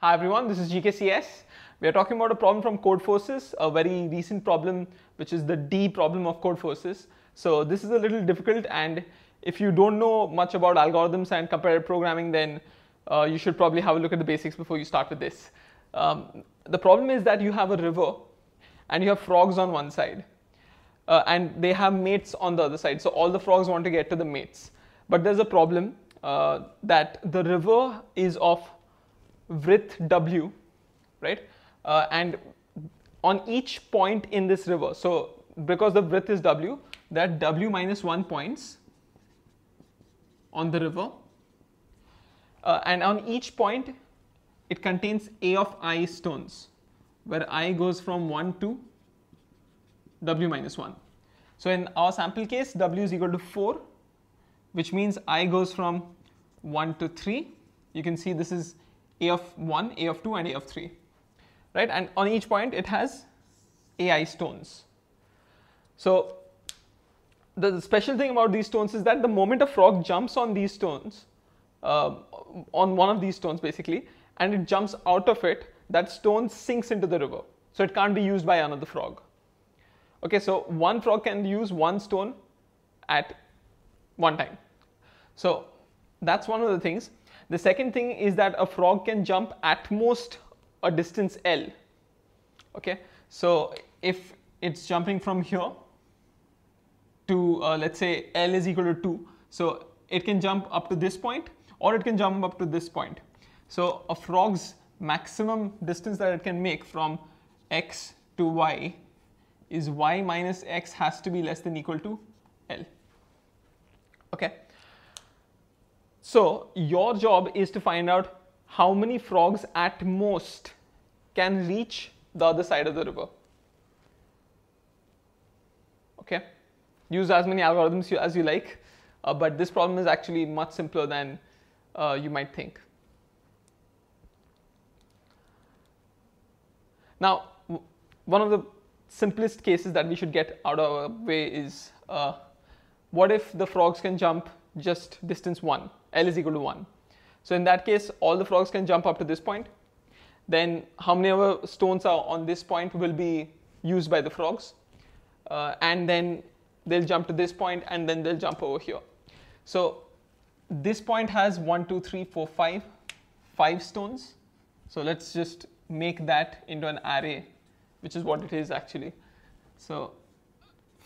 Hi everyone, this is GKCS. We are talking about a problem from Codeforces, a very recent problem which is the D problem of Codeforces. So this is a little difficult, and if you don't know much about algorithms and comparative programming, then you should probably have a look at the basics before you start with this. The problem is that you have a river and you have frogs on one side and they have mates on the other side. So all the frogs want to get to the mates, but there's a problem that the river is of width W, right, and on each point in this river, so because the width is W, that W minus 1 points on the river, and on each point it contains A of I stones, where I goes from 1 to W minus 1. So in our sample case, W is equal to 4, which means I goes from 1 to 3. You can see this is A of 1, A of 2 and A of 3, right, and on each point it has AI stones. So the special thing about these stones is that the moment a frog jumps on these stones, on one of these stones basically, and it jumps out of it, that stone sinks into the river. So it can't be used by another frog. Okay, so one frog can use one stone at one time. So that's one of the things. The second thing is that a frog can jump at most a distance L. Okay, so if it's jumping from here to let's say L is equal to 2, so it can jump up to this point or it can jump up to this point. So a frog's maximum distance that it can make from X to Y is Y minus X has to be less than or equal to L. Okay. So your job is to find out how many frogs at most can reach the other side of the river. Okay, use as many algorithms as you like, but this problem is actually much simpler than you might think. Now, one of the simplest cases that we should get out of our way is what if the frogs can jump just distance 1? L is equal to 1. So in that case, all the frogs can jump up to this point. Then how many other stones are on this point will be used by the frogs, and then they'll jump to this point, and then they'll jump over here. So this point has 1, 2, 3, 4, 5, 5 stones. So let's just make that into an array, which is what it is actually. So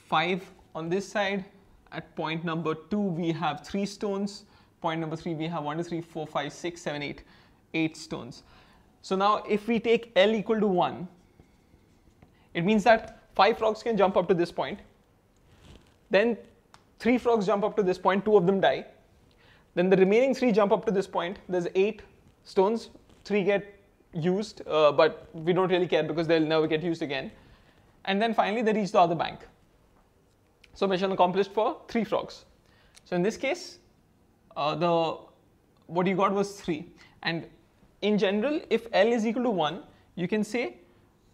5 on this side, at point number 2 we have 3 stones. Point number 3 we have 1, 2, 3, 4, 5, 6, 7, 8, 8 stones. So now if we take L equal to 1, it means that 5 frogs can jump up to this point, then 3 frogs jump up to this point, 2 of them die, then the remaining 3 jump up to this point, there's 8 stones, 3 get used, but we don't really care because they'll never get used again, and then finally they reach the other bank. So mission accomplished for 3 frogs. So in this case, what you got was 3, and in general if L is equal to 1, you can say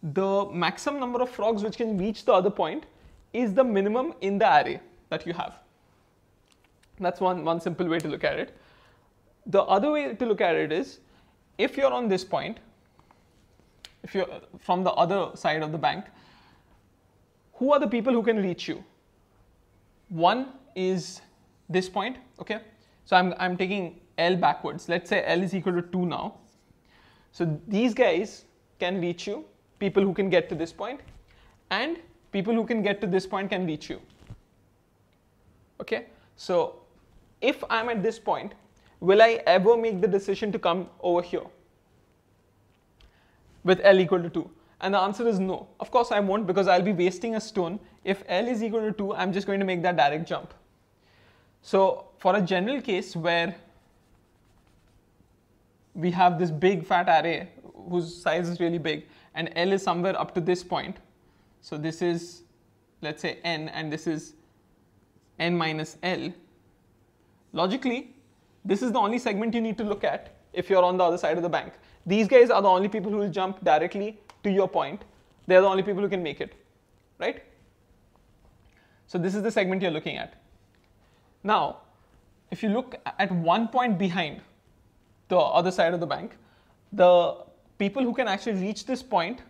the maximum number of frogs which can reach the other point is the minimum in the array that you have. That's one simple way to look at it. The other way to look at it is, if you're on this point, if you're from the other side of the bank, who are the people who can reach you? One is this point, okay. So I'm taking L backwards. Let's say L is equal to 2 now. So these guys can reach you, people who can get to this point, and people who can get to this point can reach you. Okay. So if I'm at this point, will I ever make the decision to come over here with L equal to 2? And the answer is no. Of course I won't, because I'll be wasting a stone. If L is equal to 2, I'm just going to make that direct jump. So for a general case where we have this big fat array whose size is really big, and L is somewhere up to this point, so this is, let's say, N, and this is N minus L, logically this is the only segment you need to look at if you're on the other side of the bank. These guys are the only people who will jump directly to your point. They're the only people who can make it, right? So this is the segment you're looking at. Now, if you look at one point behind the other side of the bank, the people who can actually reach this point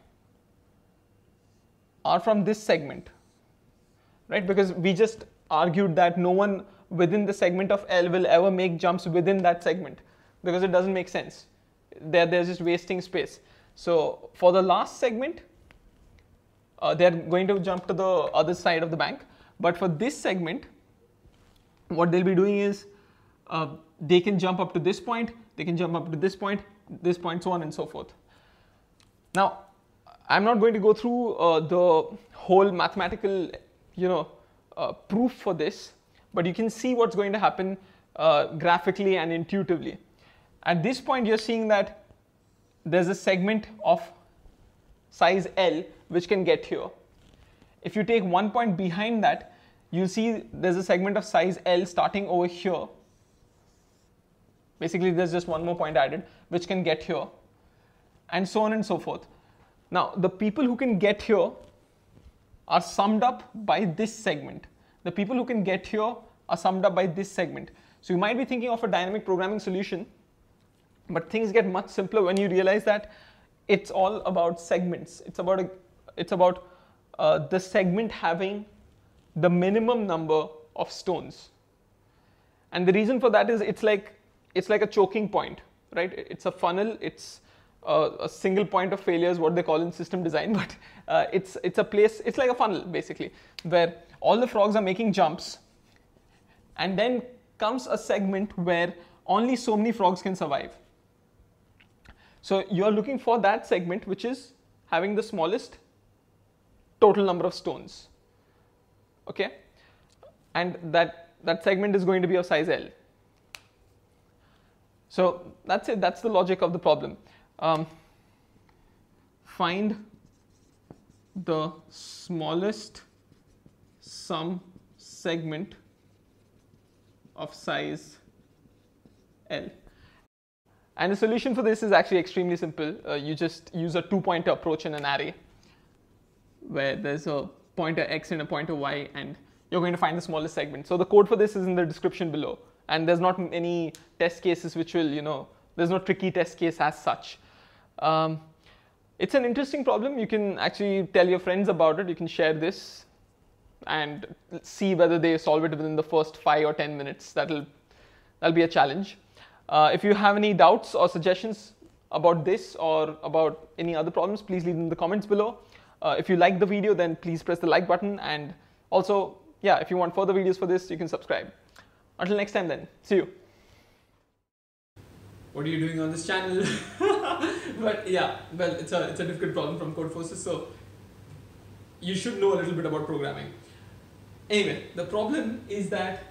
are from this segment, right? Because we just argued that no one within the segment of L will ever make jumps within that segment, because it doesn't make sense. They're just wasting space. So for the last segment, they're going to jump to the other side of the bank. But for this segment, what they'll be doing is they can jump up to this point, they can jump up to this point, so on and so forth. Now, I'm not going to go through the whole mathematical, proof for this, but you can see what's going to happen graphically and intuitively. At this point, you're seeing that there's a segment of size L which can get here. If you take one point behind that, you'll see there's a segment of size L starting over here. Basically, there's just one more point added which can get here, and so on and so forth. Now, the people who can get here are summed up by this segment. The people who can get here are summed up by this segment. So you might be thinking of a dynamic programming solution, but things get much simpler when you realize that it's all about segments. It's about the segment having the minimum number of stones. And the reason for that is it's like a choking point, right? It's a funnel. It's a single point of failure is what they call in system design, but it's a place, it's like a funnel basically, where all the frogs are making jumps, and then comes a segment where only so many frogs can survive. So you're looking for that segment which is having the smallest total number of stones, okay? And that segment is going to be of size L. So that's it, that's the logic of the problem. Find the smallest sum segment of size L. And the solution for this is actually extremely simple. You just use a two-pointer approach in an array, where there's a pointer x and a pointer y, and you're going to find the smallest segment. So the code for this is in the description below, and there's not any test cases which will, there's no tricky test case as such. It's an interesting problem. You can actually tell your friends about it. You can share this and see whether they solve it within the first 5 or 10 minutes. That'll be a challenge. If you have any doubts or suggestions about this or about any other problems, please leave them in the comments below. If you like the video, then please press the like button, and also, yeah, if you want further videos for this, you can subscribe. Until next time then, see you. What are you doing on this channel? But yeah, well, it's a difficult problem from Codeforces, so you should know a little bit about programming. Anyway, the problem is that